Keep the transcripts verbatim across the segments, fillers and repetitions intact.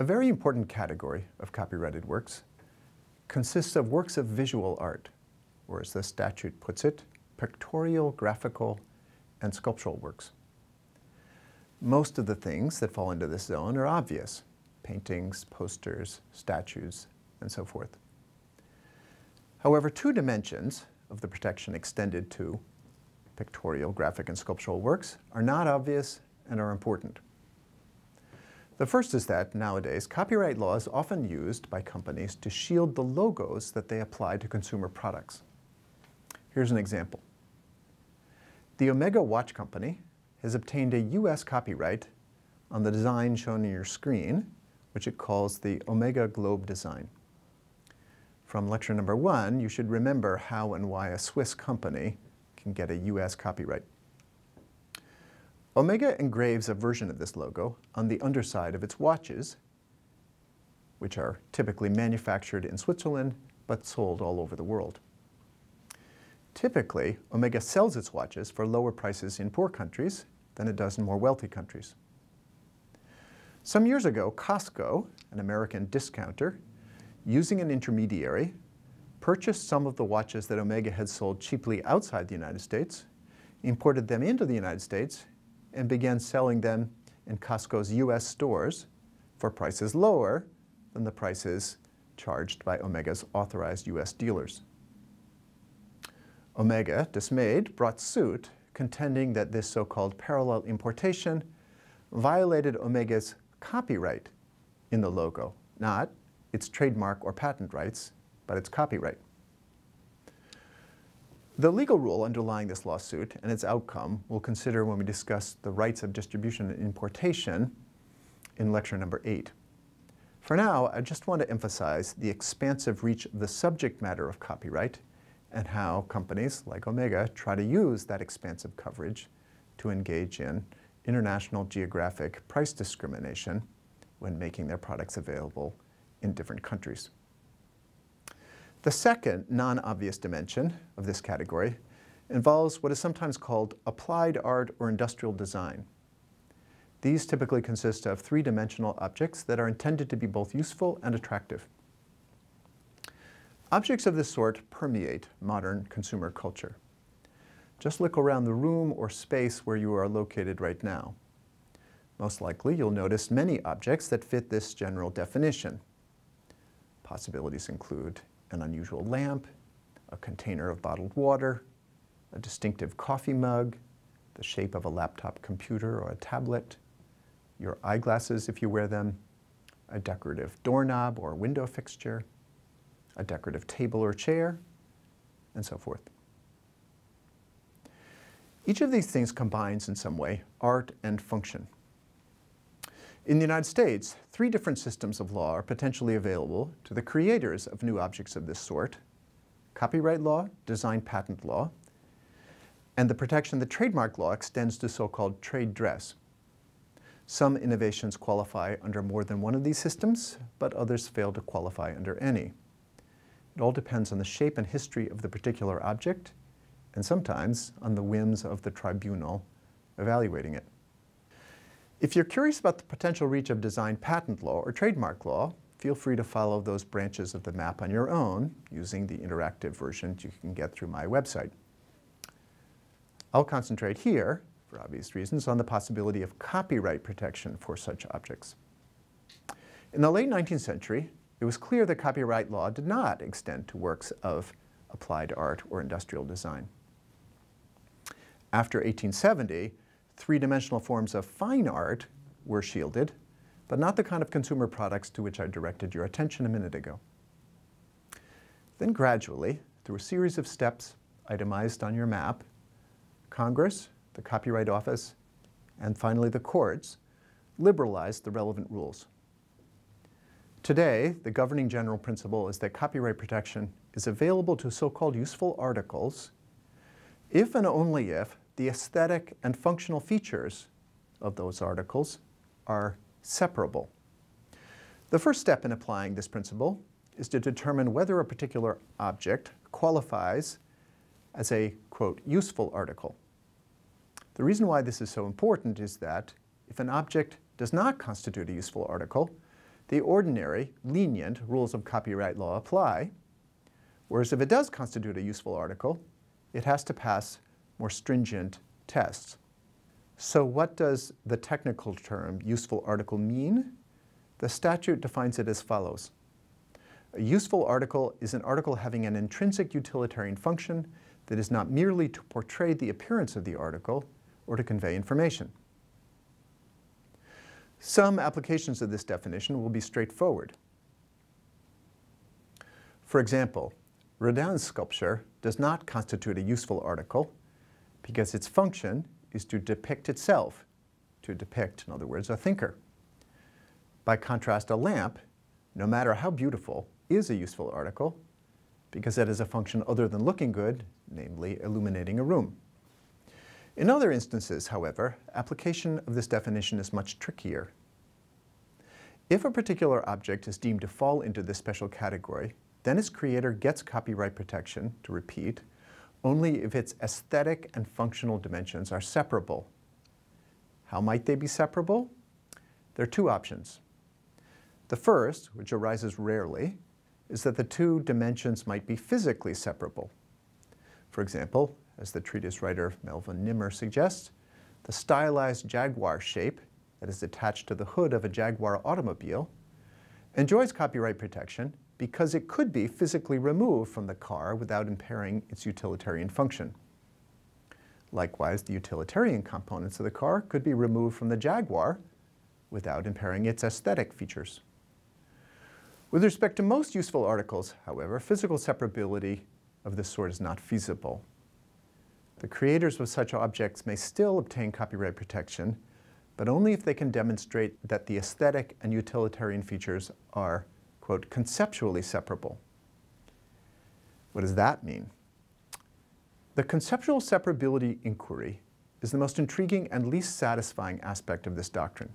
A very important category of copyrighted works consists of works of visual art, or as the statute puts it, pictorial, graphical, and sculptural works. Most of the things that fall into this zone are obvious: paintings, posters, statues, and so forth. However, two dimensions of the protection extended to pictorial, graphic, and sculptural works are not obvious and are important. The first is that, nowadays, copyright law is often used by companies to shield the logos that they apply to consumer products. Here's an example. The Omega Watch Company has obtained a U S copyright on the design shown on your screen, which it calls the Omega Globe design. From lecture number one, you should remember how and why a Swiss company can get a U S copyright. Omega engraves a version of this logo on the underside of its watches, which are typically manufactured in Switzerland but sold all over the world. Typically, Omega sells its watches for lower prices in poor countries than it does in more wealthy countries. Some years ago, Costco, an American discounter, using an intermediary, purchased some of the watches that Omega had sold cheaply outside the United States, imported them into the United States, and began selling them in Costco's U S stores for prices lower than the prices charged by Omega's authorized U S dealers. Omega, dismayed, brought suit, contending that this so-called parallel importation violated Omega's copyright in the logo, not its trademark or patent rights, but its copyright. The legal rule underlying this lawsuit and its outcome we'll consider when we discuss the rights of distribution and importation in lecture number eight. For now, I just want to emphasize the expansive reach of the subject matter of copyright and how companies like Omega try to use that expansive coverage to engage in international geographic price discrimination when making their products available in different countries. The second non-obvious dimension of this category involves what is sometimes called applied art or industrial design. These typically consist of three-dimensional objects that are intended to be both useful and attractive. Objects of this sort permeate modern consumer culture. Just look around the room or space where you are located right now. Most likely, you'll notice many objects that fit this general definition. Possibilities include an unusual lamp, a container of bottled water, a distinctive coffee mug, the shape of a laptop computer or a tablet, your eyeglasses if you wear them, a decorative doorknob or window fixture, a decorative table or chair, and so forth. Each of these things combines in some way art and function. In the United States, three different systems of law are potentially available to the creators of new objects of this sort: copyright law, design patent law, and the protection that trademark law extends to so-called trade dress. Some innovations qualify under more than one of these systems, but others fail to qualify under any. It all depends on the shape and history of the particular object, and sometimes on the whims of the tribunal evaluating it. If you're curious about the potential reach of design patent law or trademark law, feel free to follow those branches of the map on your own using the interactive versions you can get through my website. I'll concentrate here, for obvious reasons, on the possibility of copyright protection for such objects. In the late nineteenth century, it was clear that copyright law did not extend to works of applied art or industrial design. After eighteen seventy, three-dimensional forms of fine art were shielded, but not the kind of consumer products to which I directed your attention a minute ago. Then gradually, through a series of steps itemized on your map, Congress, the Copyright Office, and finally the courts liberalized the relevant rules. Today, the governing general principle is that copyright protection is available to so-called useful articles if and only if the aesthetic and functional features of those articles are separable. The first step in applying this principle is to determine whether a particular object qualifies as a, quote, useful article. The reason why this is so important is that if an object does not constitute a useful article, the ordinary, lenient rules of copyright law apply, whereas if it does constitute a useful article, it has to pass more stringent tests. So what does the technical term useful article mean? The statute defines it as follows. A useful article is an article having an intrinsic utilitarian function that is not merely to portray the appearance of the article or to convey information. Some applications of this definition will be straightforward. For example, Rodin's sculpture does not constitute a useful article because its function is to depict itself, to depict, in other words, a thinker. By contrast, a lamp, no matter how beautiful, is a useful article because it has a function other than looking good, namely illuminating a room. In other instances, however, application of this definition is much trickier. If a particular object is deemed to fall into this special category, then its creator gets copyright protection, to repeat, only if its aesthetic and functional dimensions are separable. How might they be separable? There are two options. The first, which arises rarely, is that the two dimensions might be physically separable. For example, as the treatise writer Melvin Nimmer suggests, the stylized Jaguar shape that is attached to the hood of a Jaguar automobile enjoys copyright protection because it could be physically removed from the car without impairing its utilitarian function. Likewise, the utilitarian components of the car could be removed from the Jaguar without impairing its aesthetic features. With respect to most useful articles, however, physical separability of this sort is not feasible. The creators of such objects may still obtain copyright protection, but only if they can demonstrate that the aesthetic and utilitarian features are, quote, conceptually separable. What does that mean? The conceptual separability inquiry is the most intriguing and least satisfying aspect of this doctrine.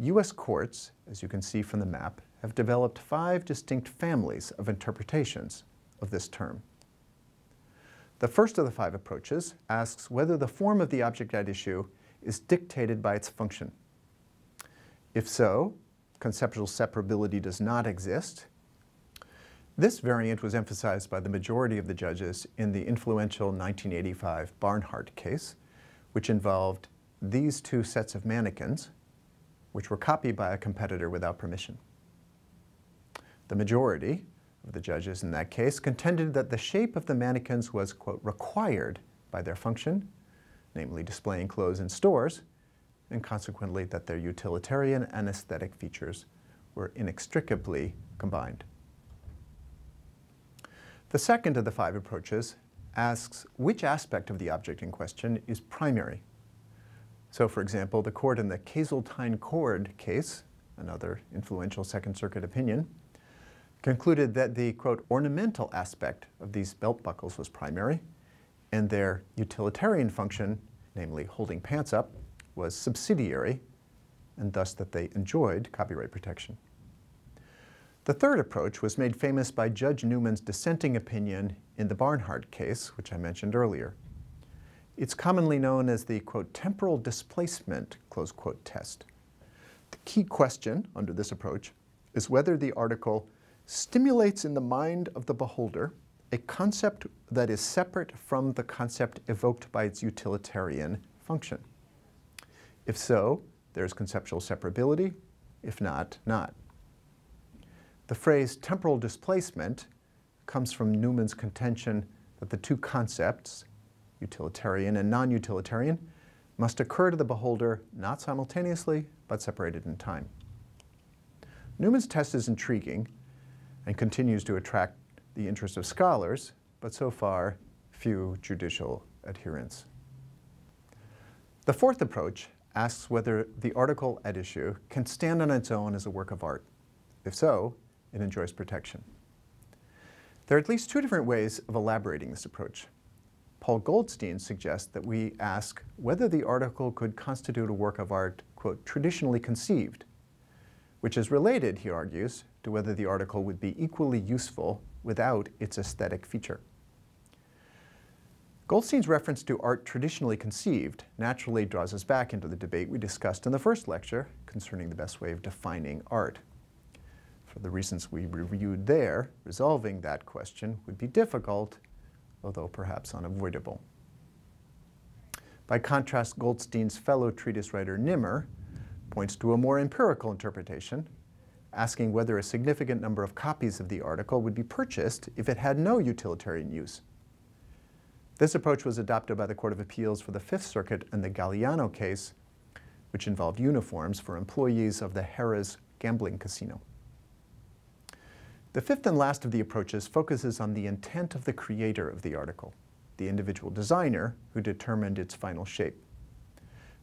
U S courts, as you can see from the map, have developed five distinct families of interpretations of this term. The first of the five approaches asks whether the form of the object at issue is dictated by its function. If so, conceptual separability does not exist. This variant was emphasized by the majority of the judges in the influential nineteen eighty-five Barnhart case, which involved these two sets of mannequins, which were copied by a competitor without permission. The majority of the judges in that case contended that the shape of the mannequins was, quote, required by their function, namely displaying clothes in stores, and consequently that their utilitarian and aesthetic features were inextricably combined. The second of the five approaches asks which aspect of the object in question is primary. So, for example, the court in the Caseltine-Cord case, another influential Second Circuit opinion, concluded that the, quote, ornamental aspect of these belt buckles was primary, and their utilitarian function, namely holding pants up, was subsidiary, and thus that they enjoyed copyright protection. The third approach was made famous by Judge Newman's dissenting opinion in the Barnhart case, which I mentioned earlier. It's commonly known as the, quote, temporal displacement, close quote, test. The key question under this approach is whether the article stimulates in the mind of the beholder a concept that is separate from the concept evoked by its utilitarian function. If so, there's conceptual separability. If not, not. The phrase temporal displacement comes from Newman's contention that the two concepts, utilitarian and non-utilitarian, must occur to the beholder not simultaneously, but separated in time. Newman's test is intriguing and continues to attract the interest of scholars, but so far, few judicial adherents. The fourth approach asks whether the article at issue can stand on its own as a work of art. If so, it enjoys protection. There are at least two different ways of elaborating this approach. Paul Goldstein suggests that we ask whether the article could constitute a work of art, quote, traditionally conceived, which is related, he argues, to whether the article would be equally useful without its aesthetic feature. Goldstein's reference to art traditionally conceived naturally draws us back into the debate we discussed in the first lecture concerning the best way of defining art. For the reasons we reviewed there, resolving that question would be difficult, although perhaps unavoidable. By contrast, Goldstein's fellow treatise writer Nimmer points to a more empirical interpretation, asking whether a significant number of copies of the article would be purchased if it had no utilitarian use. This approach was adopted by the Court of Appeals for the Fifth Circuit in the Galliano case, which involved uniforms for employees of the Harrah's Gambling Casino. The fifth and last of the approaches focuses on the intent of the creator of the article, the individual designer who determined its final shape.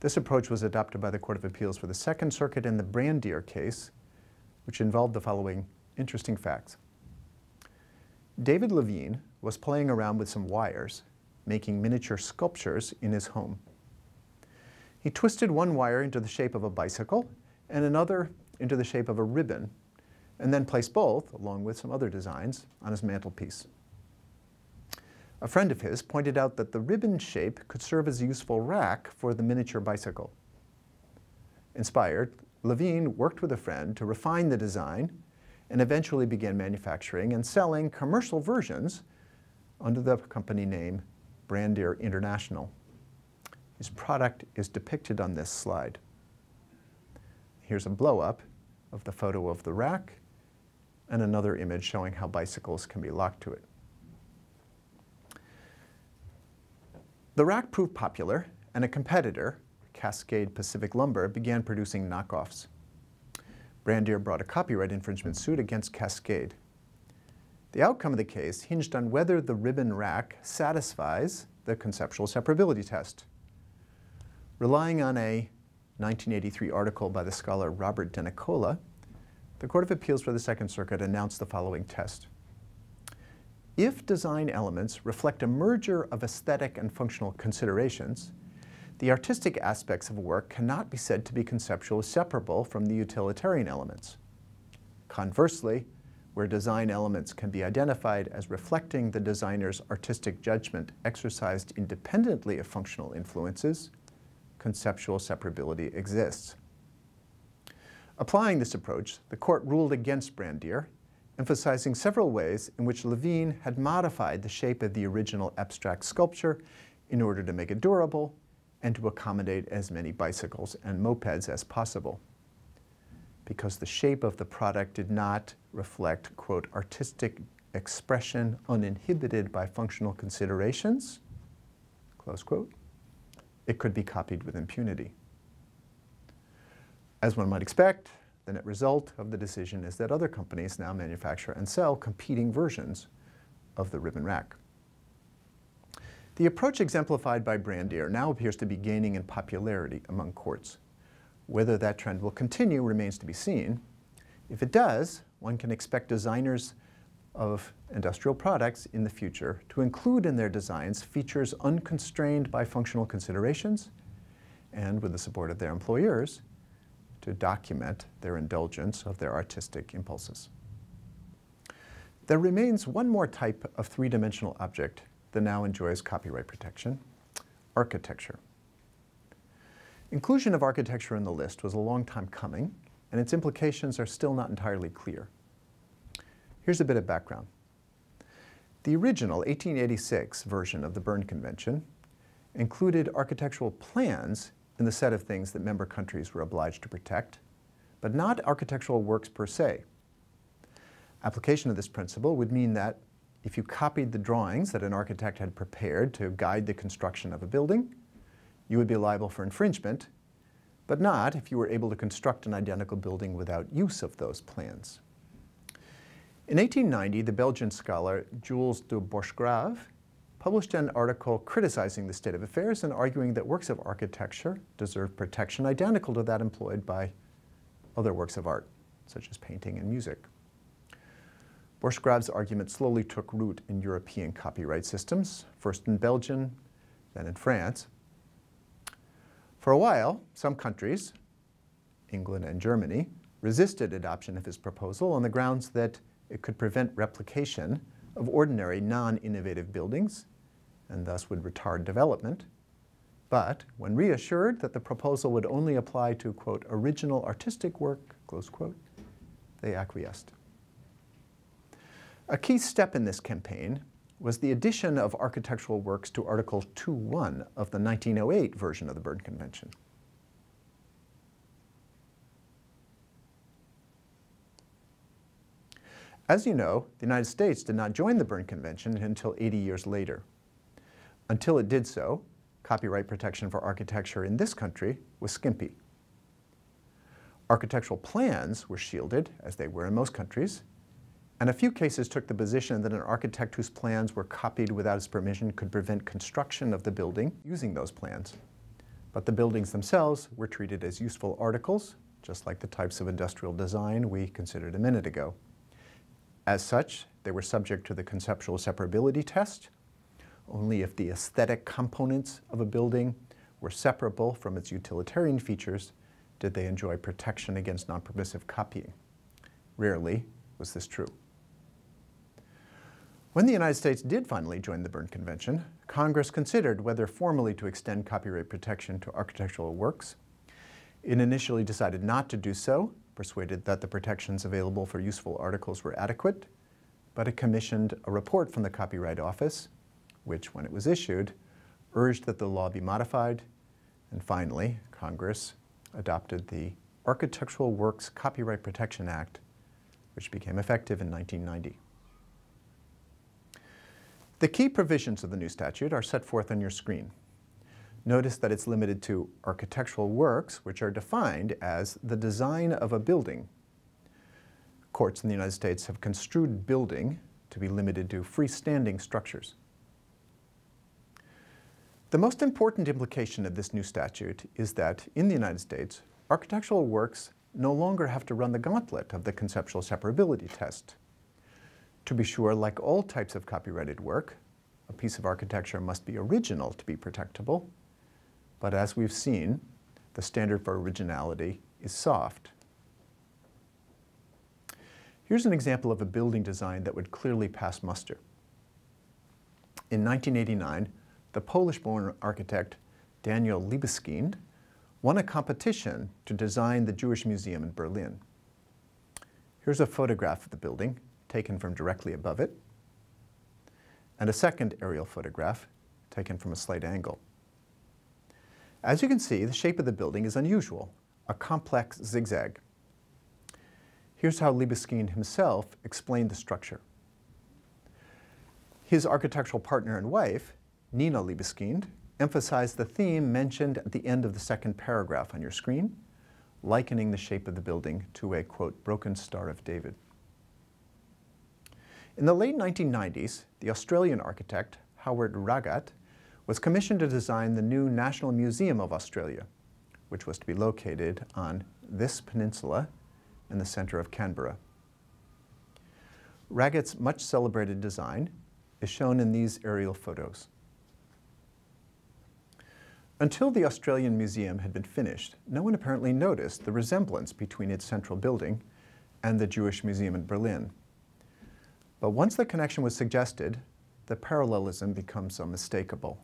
This approach was adopted by the Court of Appeals for the Second Circuit in the Brandir case, which involved the following interesting facts. David Levine was playing around with some wires, making miniature sculptures in his home. He twisted one wire into the shape of a bicycle and another into the shape of a ribbon, and then placed both, along with some other designs, on his mantelpiece. A friend of his pointed out that the ribbon shape could serve as a useful rack for the miniature bicycle. Inspired, Levine worked with a friend to refine the design and eventually began manufacturing and selling commercial versions under the company name Brandir International. His product is depicted on this slide. Here's a blow-up of the photo of the rack and another image showing how bicycles can be locked to it. The rack proved popular, and a competitor, Cascade Pacific Lumber, began producing knockoffs. Brandir brought a copyright infringement suit against Cascade. The outcome of the case hinged on whether the ribbon rack satisfies the conceptual separability test. Relying on a nineteen eighty-three article by the scholar Robert Denicola, the Court of Appeals for the Second Circuit announced the following test. If design elements reflect a merger of aesthetic and functional considerations, the artistic aspects of a work cannot be said to be conceptually separable from the utilitarian elements. Conversely, where design elements can be identified as reflecting the designer's artistic judgment exercised independently of functional influences, conceptual separability exists. Applying this approach, the court ruled against Brandir, emphasizing several ways in which Levine had modified the shape of the original abstract sculpture in order to make it durable and to accommodate as many bicycles and mopeds as possible. Because the shape of the product did not reflect, quote, artistic expression uninhibited by functional considerations, close quote, it could be copied with impunity. As one might expect, the net result of the decision is that other companies now manufacture and sell competing versions of the ribbon rack. The approach exemplified by Brandir now appears to be gaining in popularity among courts. Whether that trend will continue remains to be seen. If it does, one can expect designers of industrial products in the future to include in their designs features unconstrained by functional considerations and, with the support of their employers, to document their indulgence of their artistic impulses. There remains one more type of three-dimensional object that now enjoys copyright protection: architecture. Inclusion of architecture in the list was a long time coming, and its implications are still not entirely clear. Here's a bit of background. The original eighteen eighty-six version of the Berne Convention included architectural plans in the set of things that member countries were obliged to protect, but not architectural works per se. Application of this principle would mean that if you copied the drawings that an architect had prepared to guide the construction of a building, you would be liable for infringement, but not if you were able to construct an identical building without use of those plans. In eighteen ninety, the Belgian scholar Jules de Borchgrave published an article criticizing the state of affairs and arguing that works of architecture deserve protection identical to that employed by other works of art, such as painting and music. Borchgrave's argument slowly took root in European copyright systems, first in Belgium, then in France. For a while, some countries, England and Germany, resisted adoption of his proposal on the grounds that it could prevent replication of ordinary non-innovative buildings and thus would retard development. But when reassured that the proposal would only apply to, quote, original artistic work, close quote, they acquiesced. A key step in this campaign was the addition of architectural works to Article two point one of the nineteen oh eight version of the Berne Convention. As you know, the United States did not join the Berne Convention until eighty years later. Until it did so, copyright protection for architecture in this country was skimpy. Architectural plans were shielded, as they were in most countries, and a few cases took the position that an architect whose plans were copied without his permission could prevent construction of the building using those plans. But the buildings themselves were treated as useful articles, just like the types of industrial design we considered a minute ago. As such, they were subject to the conceptual separability test. Only if the aesthetic components of a building were separable from its utilitarian features did they enjoy protection against non-permissive copying. Rarely was this true. When the United States did finally join the Berne Convention, Congress considered whether formally to extend copyright protection to architectural works. It initially decided not to do so, persuaded that the protections available for useful articles were adequate, but it commissioned a report from the Copyright Office, which, when it was issued, urged that the law be modified, and finally, Congress adopted the Architectural Works Copyright Protection Act, which became effective in nineteen ninety. The key provisions of the new statute are set forth on your screen. Notice that it's limited to architectural works, which are defined as the design of a building. Courts in the United States have construed building to be limited to freestanding structures. The most important implication of this new statute is that, in the United States, architectural works no longer have to run the gauntlet of the conceptual separability test. To be sure, like all types of copyrighted work, a piece of architecture must be original to be protectable, but as we've seen, the standard for originality is soft. Here's an example of a building design that would clearly pass muster. In nineteen eighty-nine, the Polish-born architect Daniel Libeskind won a competition to design the Jewish Museum in Berlin. Here's a photograph of the building, taken from directly above it, and a second aerial photograph, taken from a slight angle. As you can see, the shape of the building is unusual, a complex zigzag. Here's how Libeskind himself explained the structure. His architectural partner and wife, Nina Libeskind, emphasized the theme mentioned at the end of the second paragraph on your screen, likening the shape of the building to a, quote, broken Star of David. In the late nineteen nineties, the Australian architect Howard Raggett was commissioned to design the new National Museum of Australia, which was to be located on this peninsula in the center of Canberra. Raggett's much-celebrated design is shown in these aerial photos. Until the Australian Museum had been finished, no one apparently noticed the resemblance between its central building and the Jewish Museum in Berlin. But once the connection was suggested, the parallelism becomes unmistakable.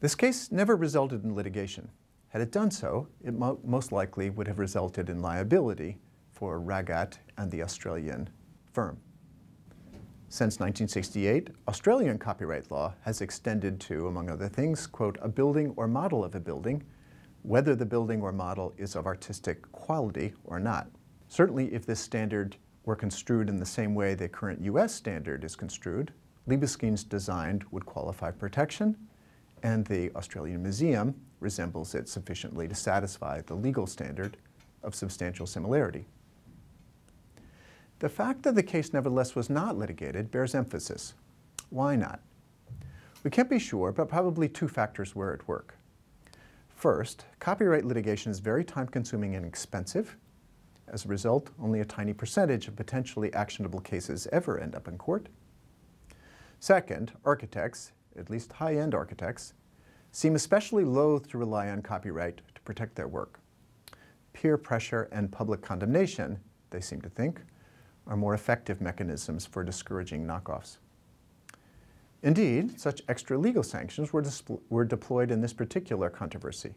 This case never resulted in litigation. Had it done so, it mo most likely would have resulted in liability for Raggett and the Australian firm. Since nineteen sixty-eight, Australian copyright law has extended to, among other things, quote, a building or model of a building, whether the building or model is of artistic quality or not. Certainly, if this standard were construed in the same way the current U S standard is construed, Libeskind's design would qualify protection, and the Australian Museum resembles it sufficiently to satisfy the legal standard of substantial similarity. The fact that the case nevertheless was not litigated bears emphasis. Why not? We can't be sure, but probably two factors were at work. First, copyright litigation is very time-consuming and expensive. As a result, only a tiny percentage of potentially actionable cases ever end up in court. Second, architects, at least high-end architects, seem especially loath to rely on copyright to protect their work. Peer pressure and public condemnation, they seem to think, are more effective mechanisms for discouraging knockoffs. Indeed, such extra-legal sanctions were, were deployed in this particular controversy.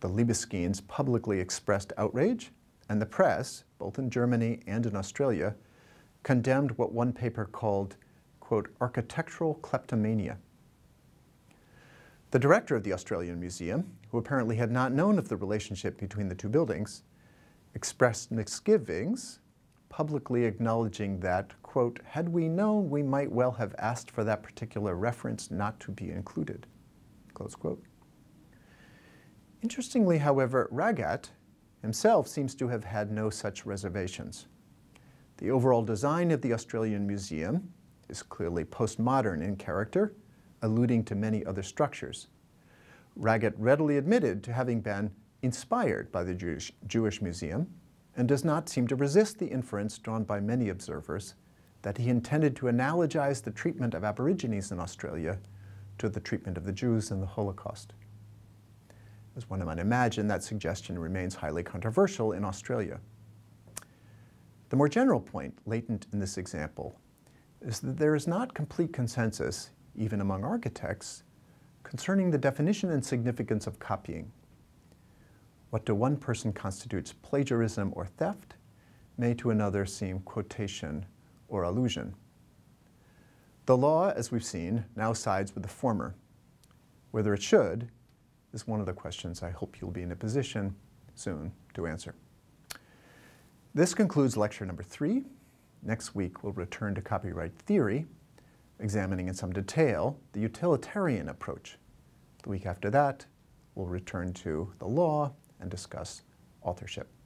The Libeskinds publicly expressed outrage, and the press, both in Germany and in Australia, condemned what one paper called, quote, architectural kleptomania. The director of the Australian Museum, who apparently had not known of the relationship between the two buildings, expressed misgivings, publicly acknowledging that, quote, had we known, we might well have asked for that particular reference not to be included, close quote. Interestingly, however, Raggett himself seems to have had no such reservations. The overall design of the Australian Museum is clearly postmodern in character, alluding to many other structures. Raggett readily admitted to having been inspired by the Jewish, Jewish Museum and does not seem to resist the inference drawn by many observers that he intended to analogize the treatment of Aborigines in Australia to the treatment of the Jews in the Holocaust. As one might imagine, that suggestion remains highly controversial in Australia. The more general point latent in this example is that there is not complete consensus, even among architects, concerning the definition and significance of copying. What to one person constitutes plagiarism or theft may to another seem quotation or allusion. The law, as we've seen, now sides with the former. Whether it should is one of the questions I hope you'll be in a position soon to answer. This concludes lecture number three. Next week, we'll return to copyright theory, examining in some detail the utilitarian approach. The week after that, we'll return to the law and discuss authorship.